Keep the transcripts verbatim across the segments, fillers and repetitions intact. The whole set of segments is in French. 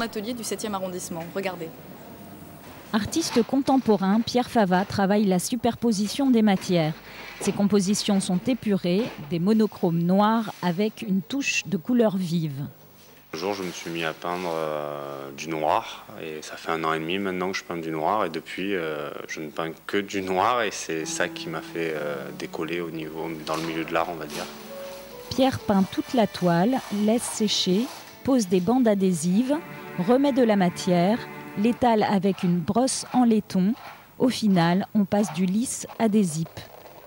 Atelier du septième arrondissement, regardez. Artiste contemporain, Pierre Fava travaille la superposition des matières. Ses compositions sont épurées, des monochromes noirs avec une touche de couleur vive. Un jour, je me suis mis à peindre euh, du noir et ça fait un an et demi maintenant que je peins du noir et depuis, euh, je ne peins que du noir et c'est ça qui m'a fait euh, décoller au niveau, dans le milieu de l'art, on va dire. Pierre peint toute la toile, laisse sécher, pose des bandes adhésives, remet de la matière, l'étale avec une brosse en laiton. Au final, on passe du lisse à des zips.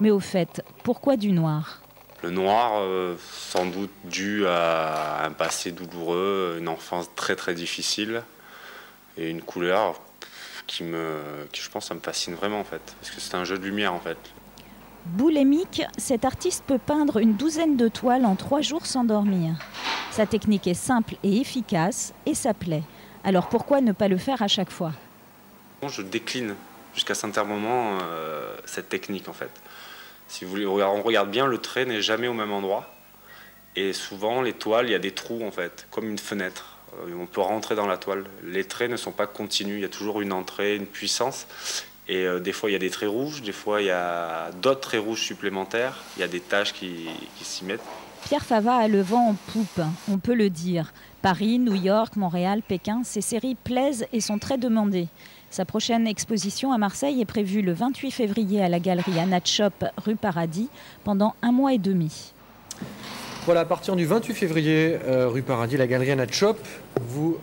Mais au fait, pourquoi du noir? Le noir, euh, sans doute dû à un passé douloureux, une enfance très très difficile et une couleur qui, me, qui je pense, ça me fascine vraiment en fait, parce que c'est un jeu de lumière en fait. Boulémique, cet artiste peut peindre une douzaine de toiles en trois jours sans dormir. Sa technique est simple et efficace et ça plaît. Alors pourquoi ne pas le faire à chaque fois? Je décline jusqu'à certains moments euh, cette technique en fait. Si vous voulez, on regarde bien, le trait n'est jamais au même endroit. Et souvent, les toiles, il y a des trous en fait, comme une fenêtre. On peut rentrer dans la toile. Les traits ne sont pas continus, il y a toujours une entrée, une puissance. Et euh, des fois, il y a des traits rouges, des fois, il y a d'autres traits rouges supplémentaires. Il y a des taches qui, qui s'y mettent. Pierre Fava a le vent en poupe, on peut le dire. Paris, New York, Montréal, Pékin, ses séries plaisent et sont très demandées. Sa prochaine exposition à Marseille est prévue le vingt-huit février à la galerie Anna Shop, rue Paradis, pendant un mois et demi. Voilà, à partir du vingt-huit février, euh, rue Paradis, la galerie Anna Shop, vous